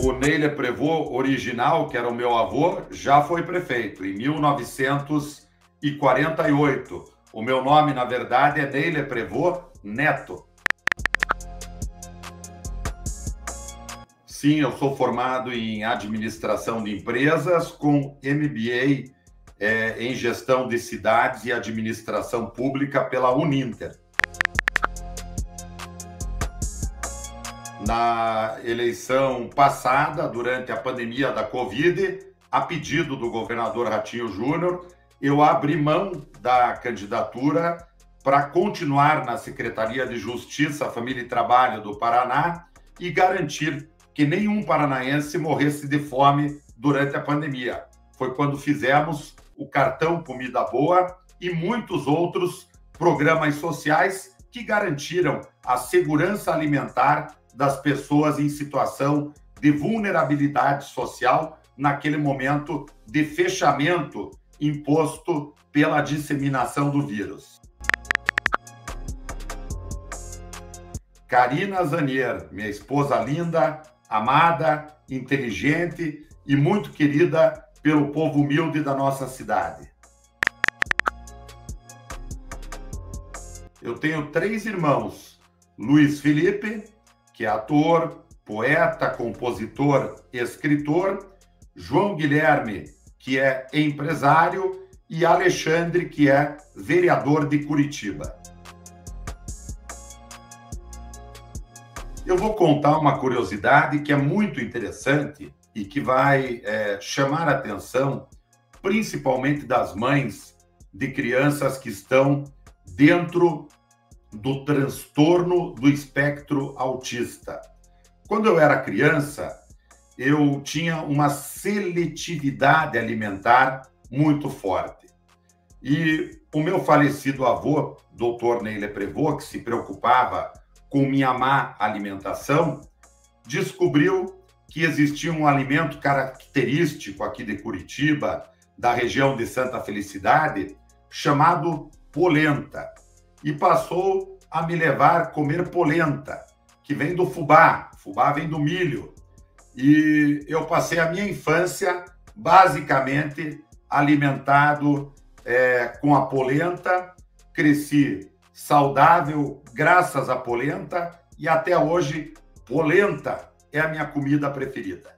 O Ney Leprevost original, que era o meu avô, já foi prefeito em 1948. O meu nome, na verdade, é Ney Leprevost Neto. Sim, eu sou formado em administração de empresas com MBA em gestão de cidades e administração pública pela Uninter. Na eleição passada, durante a pandemia da Covid, a pedido do governador Ratinho Júnior, eu abri mão da candidatura para continuar na Secretaria de Justiça, Família e Trabalho do Paraná e garantir que nenhum paranaense morresse de fome durante a pandemia. Foi quando fizemos o Cartão Comida Boa e muitos outros programas sociais que garantiram a segurança alimentar das pessoas em situação de vulnerabilidade social naquele momento de fechamento imposto pela disseminação do vírus. Karina Zanier, minha esposa linda, amada, inteligente e muito querida pelo povo humilde da nossa cidade. Eu tenho 3 irmãos, Luiz Felipe, que é ator, poeta, compositor, escritor, João Guilherme, que é empresário, e Alexandre, que é vereador de Curitiba. Eu vou contar uma curiosidade que é muito interessante e que vai chamar a atenção, principalmente das mães de crianças que estão dentro do transtorno do espectro autista. Quando eu era criança, eu tinha uma seletividade alimentar muito forte. E o meu falecido avô, Dr. Ney Leprevost, que se preocupava com minha má alimentação, descobriu que existia um alimento característico aqui de Curitiba, da região de Santa Felicidade, chamado polenta, e passou a me levar a comer polenta, que vem do fubá. Fubá vem do milho. E eu passei a minha infância basicamente alimentado com a polenta, cresci saudável graças à polenta e até hoje polenta é a minha comida preferida.